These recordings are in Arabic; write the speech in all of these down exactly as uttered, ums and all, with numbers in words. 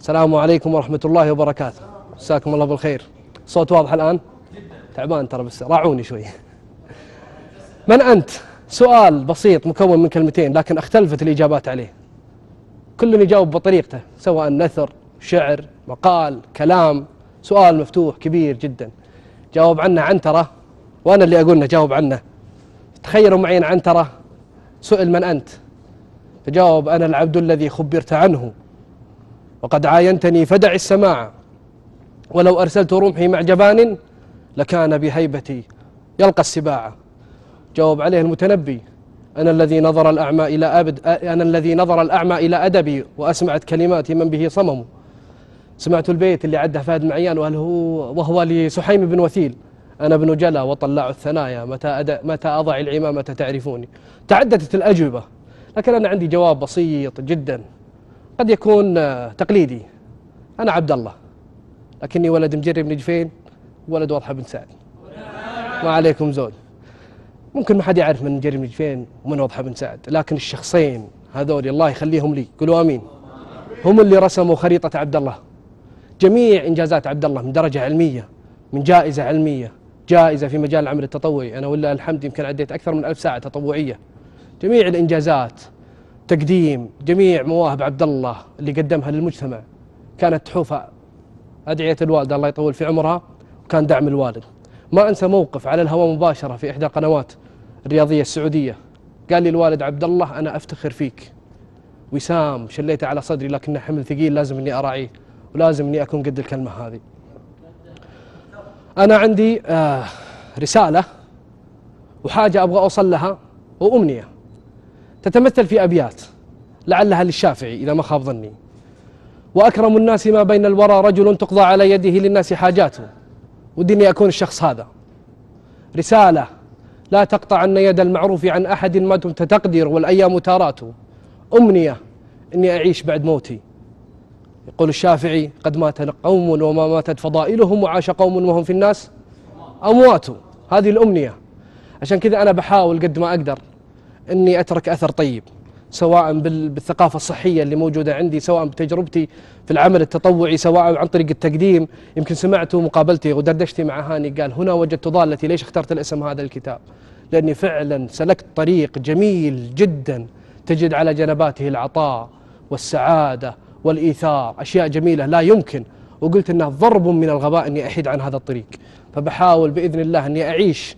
السلام عليكم ورحمة الله وبركاته. مساكم الله بالخير. صوت واضح الآن؟ تعبان ترى بس راعوني شوي. من أنت؟ سؤال بسيط مكون من كلمتين لكن اختلفت الإجابات عليه. كل يجاوب بطريقته سواء نثر، شعر، مقال، كلام. سؤال مفتوح كبير جدا. جاوب عنه عنترة، وأنا اللي أقول له جاوب عنه. تخيلوا معي عنترة سئل من أنت؟ فجاوب أنا العبد الذي خبرت عنه وقد عاينتني فدع السماع ولو أرسلت رمحي مع جبان لكان بهيبتي يلقى السباع. جاوب عليه المتنبي أنا الذي نظر الأعمى إلى أبد أنا الذي نظر الأعمى إلى أدبي وأسمعت كلماتي من به صمم. سمعت البيت اللي عده فهد معيان وهل هو وهو لسحيم بن وثيل أنا ابن جلا وطلع الثنايا متى متى أضع العمامة تعرفوني. تعددت الأجوبة لكن أنا عندي جواب بسيط جدا قد يكون تقليدي. أنا عبد الله لكني ولد مجري بن جفين ولد واضحة بن سعد. ما عليكم زود. ممكن ما حد يعرف من مجري بن جفين ومن واضحة بن سعد لكن الشخصين هذول الله يخليهم لي قولوا آمين. هم اللي رسموا خريطة عبد الله. جميع إنجازات عبد الله من درجة علمية من جائزة علمية جائزة في مجال العمل التطوعي أنا ولله الحمد يمكن عديت أكثر من ألف ساعة تطوعية. جميع الإنجازات تقديم جميع مواهب عبد الله اللي قدمها للمجتمع كانت تحوفها أدعية الوالدة الله يطول في عمرها وكان دعم الوالد. ما أنسى موقف على الهواء مباشرة في إحدى القنوات الرياضية السعودية قال لي الوالد عبد الله أنا أفتخر فيك. وسام شليته على صدري لكنه حمل ثقيل لازم إني أراعيه ولازم إني أكون قد الكلمة هذه. أنا عندي آه رسالة وحاجة أبغى أوصل لها وأمنية تتمثل في أبيات لعلها للشافعي إذا ما خاب ظني. وأكرم الناس ما بين الورى رجل تقضى على يده للناس حاجاته. ودي إني أكون الشخص هذا. رسالة لا تقطعن يد المعروف عن أحد ما دمت تقدر والأيام تاراته. أمنية إني أعيش بعد موتي. يقول الشافعي قد مات قوم وما ماتت فضائلهم وعاش قوم وهم في الناس أموات. هذه الأمنية. عشان كذا أنا بحاول قد ما أقدر إني أترك أثر طيب سواء بالثقافة الصحية اللي موجودة عندي سواء بتجربتي في العمل التطوعي سواء عن طريق التقديم. يمكن سمعتوا مقابلتي ودردشتي مع هاني قال هنا وجدت ضالتي ليش اخترت الاسم هذا الكتاب لأني فعلا سلكت طريق جميل جدا تجد على جنباته العطاء والسعادة والإيثار أشياء جميلة لا يمكن. وقلت أنه ضرب من الغباء أني أحيد عن هذا الطريق. فبحاول بإذن الله أني أعيش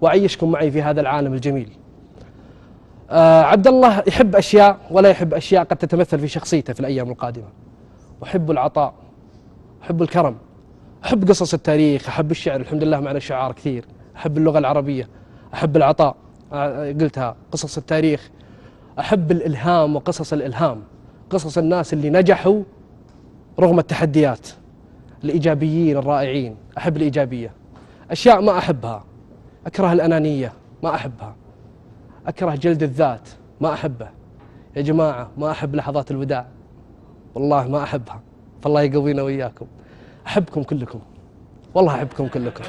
وأعيشكم معي في هذا العالم الجميل. آه عبد الله يحب أشياء ولا يحب أشياء قد تتمثل في شخصيته في الأيام القادمة. أحب العطاء أحب الكرم أحب قصص التاريخ أحب الشعر الحمد لله معنا شعار كثير. أحب اللغة العربية أحب العطاء آه قلتها قصص التاريخ. أحب الإلهام وقصص الإلهام قصص الناس اللي نجحوا رغم التحديات الإيجابيين الرائعين. أحب الإيجابية. أشياء ما أحبها أكره الأنانية ما أحبها أكره جلد الذات ما أحبه. يا جماعة ما أحب لحظات الوداع والله ما أحبها. فالله يقوينا وإياكم. أحبكم كلكم والله أحبكم كلكم.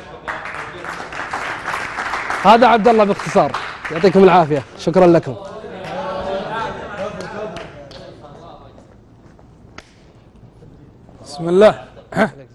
هذا عبد الله باختصار. يعطيكم العافية. شكرا لكم. بسم الله.